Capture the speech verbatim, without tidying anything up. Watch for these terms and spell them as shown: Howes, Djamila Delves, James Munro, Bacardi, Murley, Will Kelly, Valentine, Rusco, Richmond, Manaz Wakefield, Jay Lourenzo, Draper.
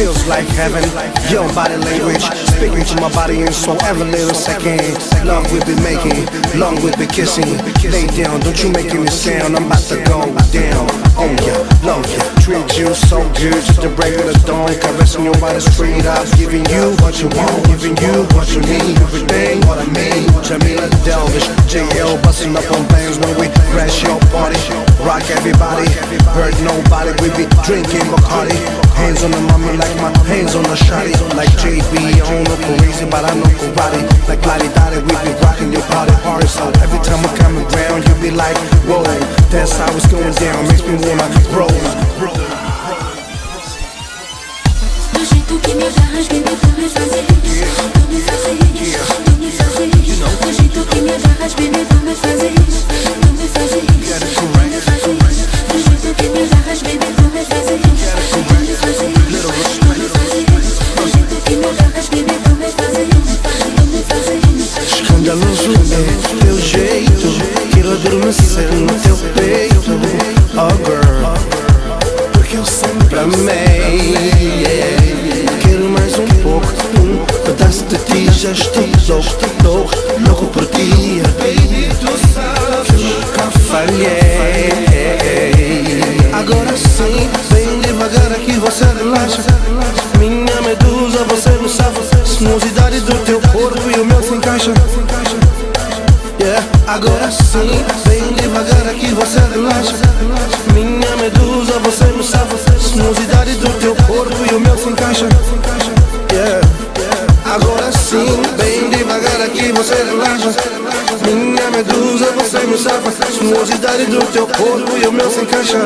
feels like heaven. Your body language, speaking to my body in so every little second. Love we be making, long we be kissing. Lay down, don't you make any sound. I'm about to go down on ya, love ya. Treat you so good, just the break of the dawn. Caressing your body straight up, giving you what you want, giving you what you need. Everything what I mean, Djamila Delves, J L busting up on bands when we crash your party. Rock everybody, hurt nobody. We be drinking Bacardi, hands on the mama like my hands on the shawty. Like J B, I don't know crazy, but I know karate. Like Lottie Dottie, we be rocking your body hard. So every time I'm coming round, you be like, whoa, that's how it's going down. Makes me wanna roll. Escandaloso é teu jeito que eu adormeceu no teu peito, oh girl, porque eu sempre amei, yeah. Quero mais um pouco, um pedaço de ti, já estou louco, louco por ti, baby, tu sabes que nunca falhei. Agora sim, bem devagar aqui você relaxa, minha medusa você não sabe, sinuosidade do teu corpo e o meu se encaixa. Yeah. Agora sim, bem devagar aqui você relaxa, minha medusa você não sabe, sinuosidade do teu corpo e o meu se encaixa. Yeah. Agora sim, bem devagar aqui você relaxa, minha medusa você não sabe, sinuosidade do teu corpo e o meu se encaixa.